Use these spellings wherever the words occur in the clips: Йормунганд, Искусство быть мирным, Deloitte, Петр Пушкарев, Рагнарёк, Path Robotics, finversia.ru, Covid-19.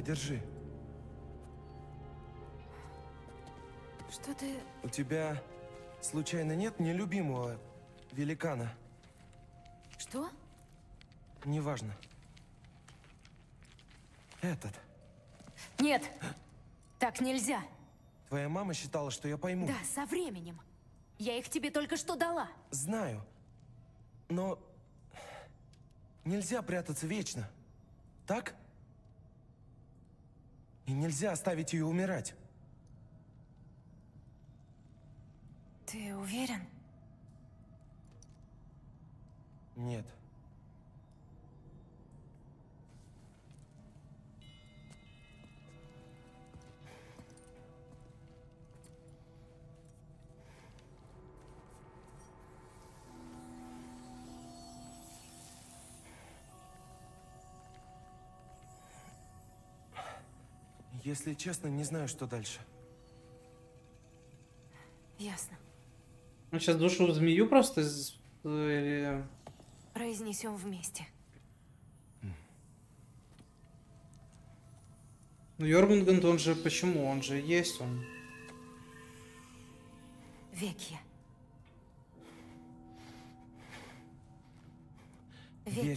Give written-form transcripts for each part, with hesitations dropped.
Подержи. Что ты... У тебя, случайно, нет нелюбимого великана? Что? Неважно. Этот. Нет! Так нельзя. Твоя мама считала, что я пойму. Да, со временем. Я их тебе только что дала. Знаю. Но... Нельзя прятаться вечно. Так? И нельзя оставить ее умирать. Ты уверен? Нет. Если честно, не знаю, что дальше. Ясно. Ну, сейчас душу змею просто... Произнесем вместе. Ну, Йормунганд, он же... Почему? Он же есть, он... Векия. И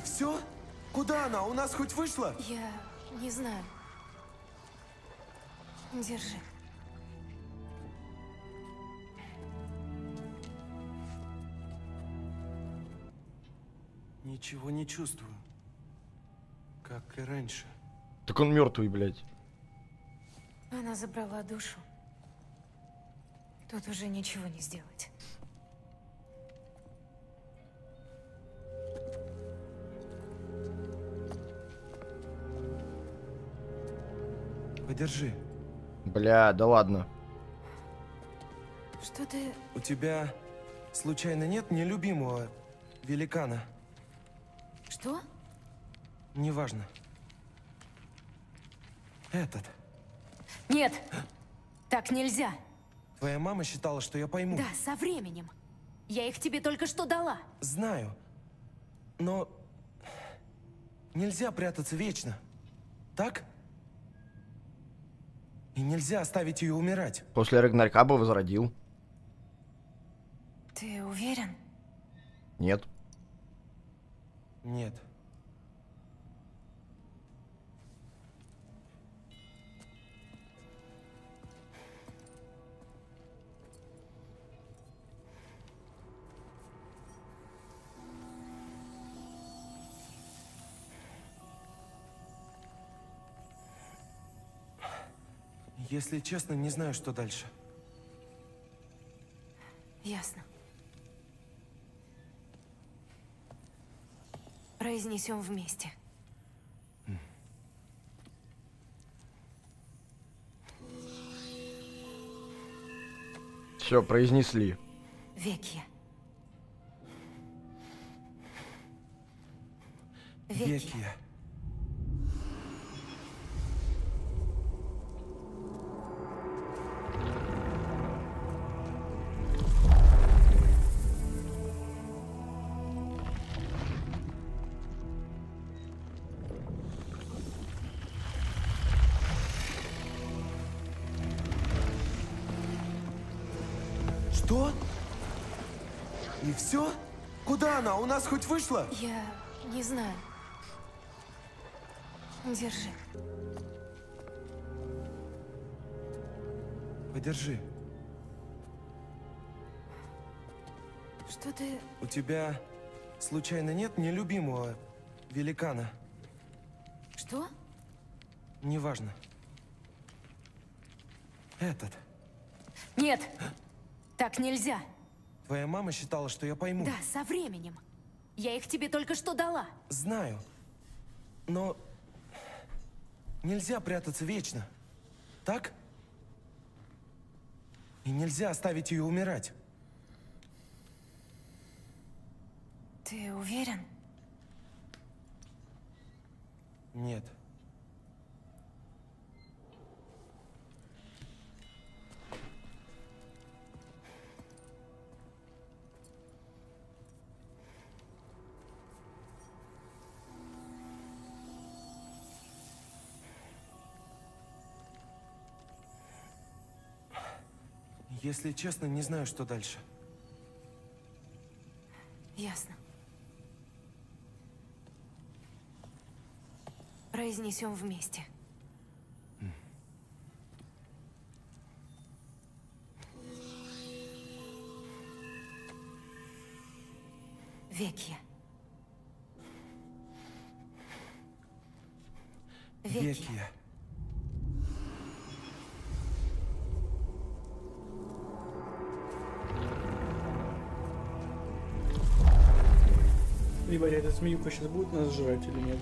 все? Куда она? У нас хоть вышла? Я не знаю. Держи. Ничего не чувствую. Как и раньше. Так он мертвый, блядь. Она забрала душу. Тут уже ничего не сделать. Подержи. Бля, да ладно. Что ты... У тебя, случайно, нет нелюбимого великана? Что? Неважно. Этот. Нет! Так нельзя. Твоя мама считала, что я пойму. Да, со временем. Я их тебе только что дала. Знаю. Но... Нельзя прятаться вечно. Так? И нельзя оставить ее умирать. После Рагнарёка бы возродил. Ты уверен? Нет. Нет. Если честно, не знаю, что дальше. Ясно. Произнесем вместе. Все, произнесли. Векия. Векия. Что? И все? Куда она? У нас хоть вышла? Я не знаю. Держи. Подержи. Что ты... У тебя, случайно, нет нелюбимого великана? Что? Неважно. Этот. Нет! Так нельзя. Твоя мама считала, что я пойму. Да, со временем. Я их тебе только что дала. Знаю. Но... Нельзя прятаться вечно. Так? И И нельзя оставить ее умирать. Ты уверен? Нет. Если честно, не знаю, что дальше. Ясно. Произнесем вместе. Векья. Векья. Ребята, эта змеюка сейчас будет нас жрать или нет?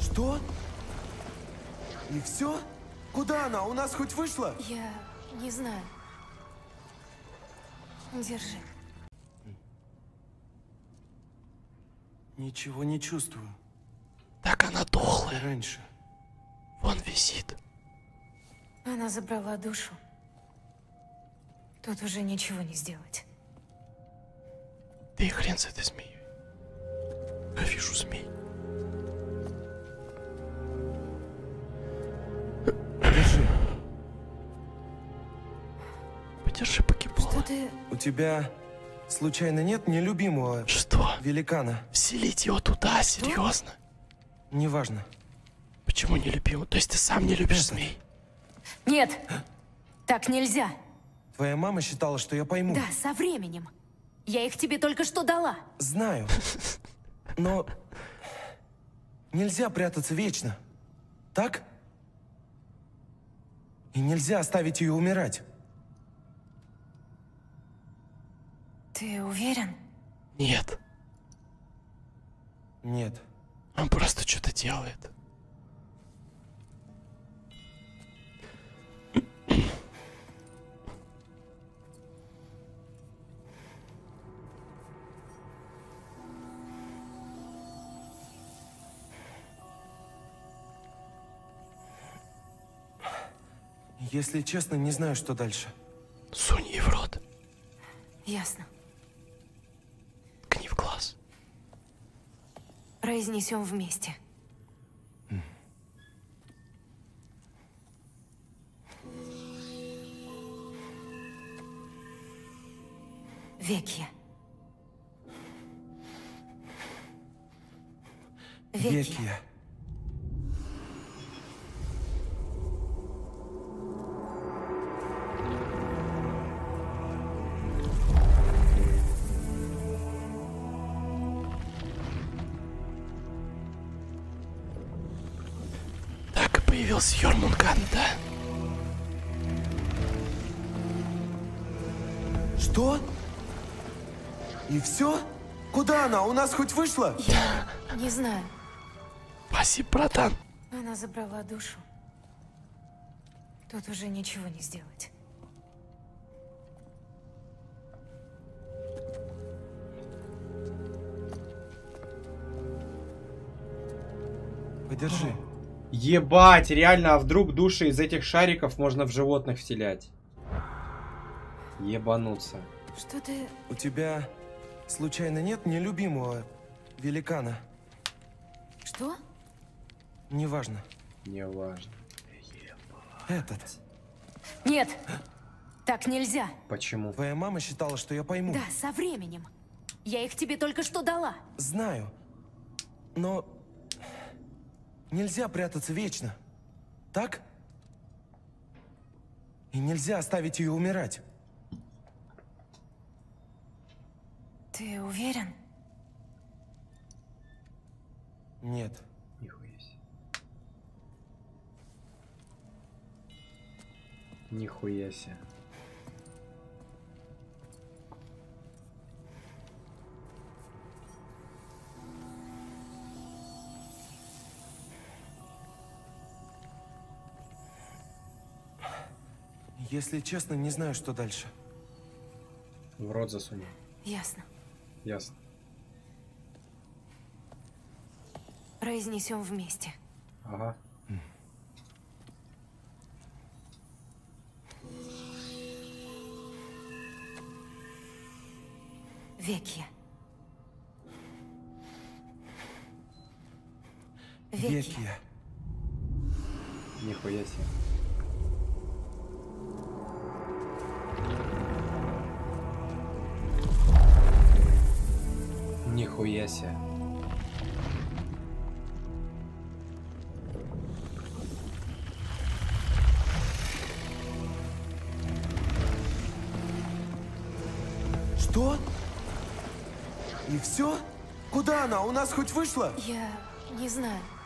Что? И все? Куда она? У нас хоть вышла? Я не знаю. Держи. Ничего не чувствую. Так она дохла. Раньше. Он висит. Она забрала душу. Тут уже ничего не сделать. Да и хрен с этой змеей. Я вижу змей. Подержи. Подержи, погибло. Что ты... У тебя случайно нет нелюбимого... Что? Великана. Вселить его туда, серьезно? Неважно. Почему не любил? То есть ты сам не любишь змей? Нет, так нельзя. Твоя мама считала, что я пойму. Да, со временем. Я их тебе только что дала. Знаю, но нельзя прятаться вечно, так? И нельзя оставить ее умирать. Ты уверен? Нет. Нет. Он просто что-то делает. Если честно, не знаю, что дальше. Сунь ей в рот. Ясно. Ткни в глаз. Произнесем вместе. Векья. Векья. Так и появился Йормунганд, да? Что? И все? Куда она? У нас хоть вышла? Я не знаю. Спасибо, братан. Она забрала душу. Тут уже ничего не сделать. Подержи. Ебать, реально, а вдруг души из этих шариков можно в животных вселять? Ебануться. Что ты... У тебя... Случайно нет нелюбимого великана? Что? Неважно. Неважно. Этот. Нет, так нельзя. Почему? Твоя мама считала, что я пойму. Да, со временем. Я их тебе только что дала. Знаю, но нельзя прятаться вечно, так? И нельзя оставить ее умирать. Ты уверен? Нет. Нихуя себе. Нихуя себе. Если честно, не знаю, что дальше. В рот засунь. Ясно. Ясно. Произнесем вместе. Ага. Векья. Векья. Нихуя себе. Нихуя себе. Что? И все? Куда она? У нас хоть вышла? Я не знаю.